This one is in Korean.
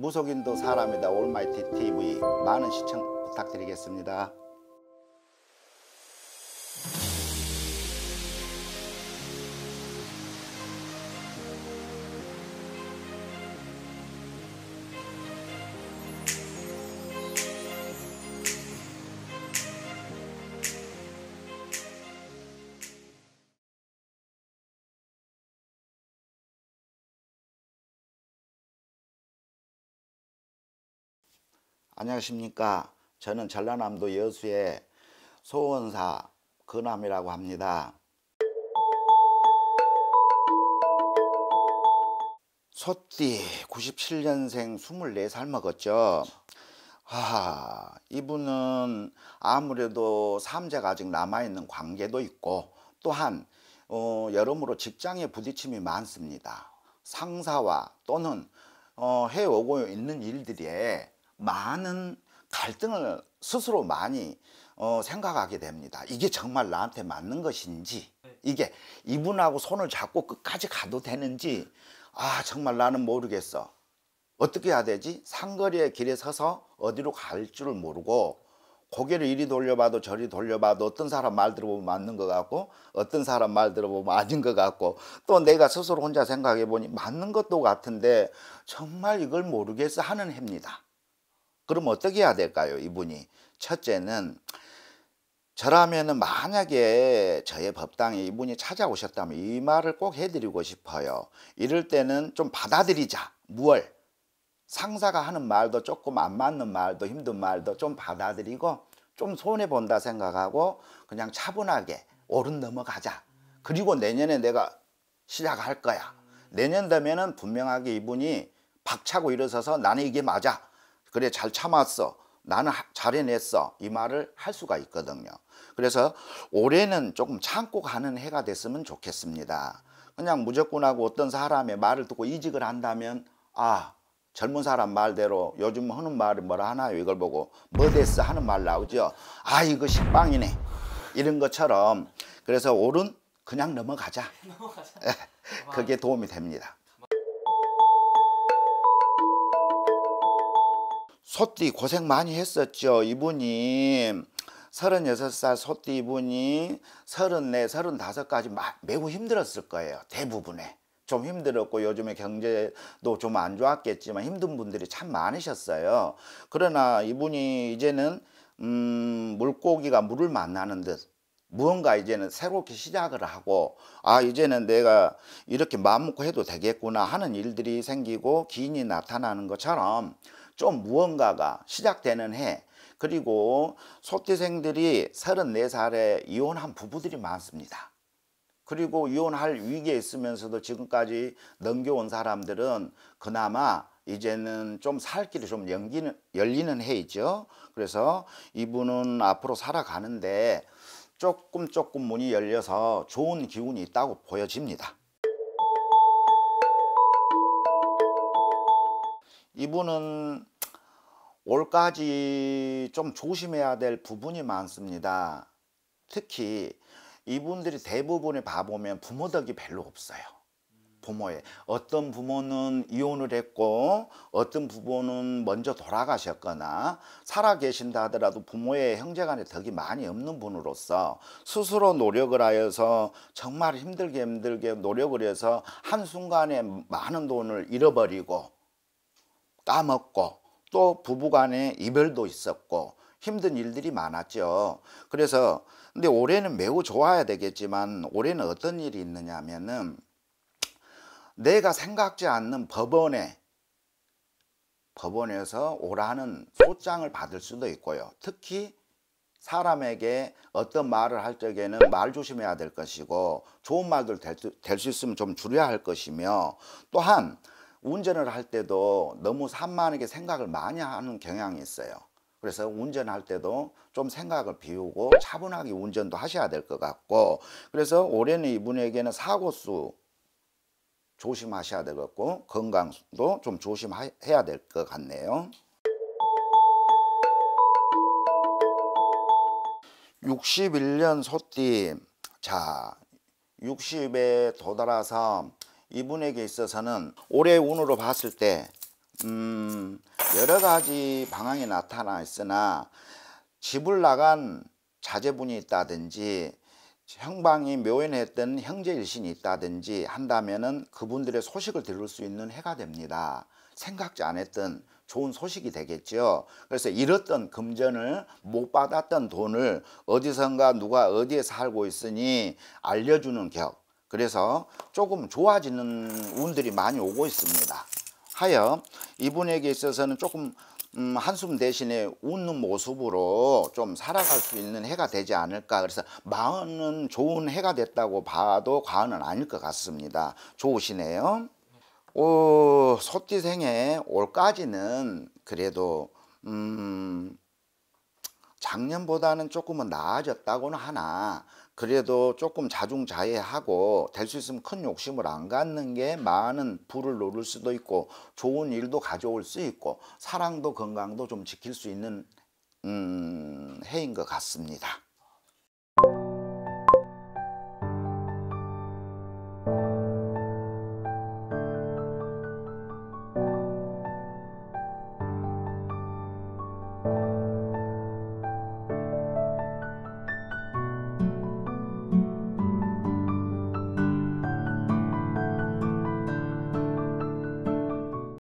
무속인도 사람이다 올마이티 TV 많은 시청 부탁드리겠습니다. 안녕하십니까. 저는 전라남도 여수의 소원사 근암이라고 합니다. 소띠 97년생 24살 먹었죠. 이분은 아무래도 삼재가 아직 남아있는 관계도 있고 또한 여러모로 직장에 부딪힘이 많습니다. 상사와 또는 해오고 있는 일들에 많은 갈등을 스스로 많이 생각하게 됩니다. 이게 정말 나한테 맞는 것인지, 이게 이분하고 손을 잡고 끝까지 가도 되는지 정말 나는 모르겠어. 어떻게 해야 되지? 상거리의 길에 서서 어디로 갈 줄을 모르고 고개를 이리 돌려봐도 저리 돌려봐도 어떤 사람 말 들어보면 맞는 것 같고 어떤 사람 말 들어보면 아닌 것 같고 또 내가 스스로 혼자 생각해 보니 맞는 것도 같은데 정말 이걸 모르겠어 하는 해입니다. 그럼 어떻게 해야 될까요? 이분이 첫째는 저라면은 만약에 저의 법당에 이분이 찾아오셨다면 이 말을 꼭 해드리고 싶어요. 이럴 때는 좀 받아들이자. 무얼 상사가 하는 말도 조금 안 맞는 말도 힘든 말도 좀 받아들이고 좀 손해본다 생각하고 그냥 차분하게 오른 넘어가자. 그리고 내년에 내가 시작할 거야. 내년 되면은 분명하게 이분이 박차고 일어서서 나는 이게 맞아. 그래 잘 참았어. 나는 잘해냈어. 이 말을 할 수가 있거든요. 그래서 올해는 조금 참고 가는 해가 됐으면 좋겠습니다. 그냥 무조건 하고 어떤 사람의 말을 듣고 이직을 한다면 젊은 사람 말대로 요즘 하는 말이 뭐라 하나요? 이걸 보고 뭐 됐어 하는 말 나오죠. 이거 식빵이네. 이런 것처럼. 그래서 올은 그냥 넘어가자. 그게 도움이 됩니다. 소띠 고생 많이 했었죠. 이분이 36살 소띠 이분이 34, 35까지 매우 힘들었을 거예요. 대부분에. 좀 힘들었고 요즘에 경제도 좀 안 좋았겠지만 힘든 분들이 참 많으셨어요. 그러나 이분이 이제는 물고기가 물을 만나는 듯 무언가 이제는 새롭게 시작을 하고 이제는 내가 이렇게 마음먹고 해도 되겠구나 하는 일들이 생기고 기인이 나타나는 것처럼 좀 무언가가 시작되는 해. 그리고 소띠생들이 34살에 이혼한 부부들이 많습니다. 그리고 이혼할 위기에 있으면서도 지금까지 넘겨온 사람들은 그나마 이제는 좀 살 길이 좀 열리는 해이죠. 그래서 이분은 앞으로 살아가는데 조금 문이 열려서 좋은 기운이 있다고 보여집니다. 이분은 올까지 좀 조심해야 될 부분이 많습니다. 특히 이분들이 대부분에 봐보면 부모 덕이 별로 없어요. 부모의 어떤 부모는 이혼을 했고 어떤 부모는 먼저 돌아가셨거나 살아계신다 하더라도 부모의 형제간의 덕이 많이 없는 분으로서 스스로 노력을 하여서 정말 힘들게 노력을 해서 한순간에 많은 돈을 잃어버리고 까먹고 또 부부간에 이별도 있었고 힘든 일들이 많았죠. 그래서 근데 올해는 매우 좋아야 되겠지만 올해는 어떤 일이 있느냐 하면은 내가 생각지 않는 법원에서 오라는 소장을 받을 수도 있고요. 특히 사람에게 어떤 말을 할 적에는 말 조심해야 될 것이고 좋은 말들 될 수 있으면 좀 줄여야 할 것이며 또한 운전을 할 때도 너무 산만하게 생각을 많이 하는 경향이 있어요. 그래서 운전할 때도 좀 생각을 비우고 차분하게 운전도 하셔야 될 것 같고 그래서 올해는 이분에게는 사고수 조심하셔야 될 것 같고 건강도 좀 조심해야 될 것 같네요. 61년 소띠. 자, 60에 도달해서 이분에게 있어서는 올해 운으로 봤을 때 여러 가지 방향이 나타나 있으나 집을 나간 자제분이 있다든지 형방이 묘연했던 형제일신이 있다든지 한다면은 그분들의 소식을 들을 수 있는 해가 됩니다. 생각지 않았던 좋은 소식이 되겠죠. 그래서 잃었던 금전을 못 받았던 돈을 어디선가 누가 어디에 살고 있으니 알려주는 격. 그래서 조금 좋아지는 운들이 많이 오고 있습니다. 하여 이분에게 있어서는 조금 한숨 대신에 웃는 모습으로 좀 살아갈 수 있는 해가 되지 않을까. 그래서 마흔은 좋은 해가 됐다고 봐도 과언은 아닐 것 같습니다. 좋으시네요. 소띠생의 올까지는 그래도 작년보다는 조금은 나아졌다고는 하나 그래도 조금 자중자애하고 될 수 있으면 큰 욕심을 안 갖는 게 많은 부를 노릴 수도 있고 좋은 일도 가져올 수 있고 사랑도 건강도 좀 지킬 수 있는 해인 것 같습니다.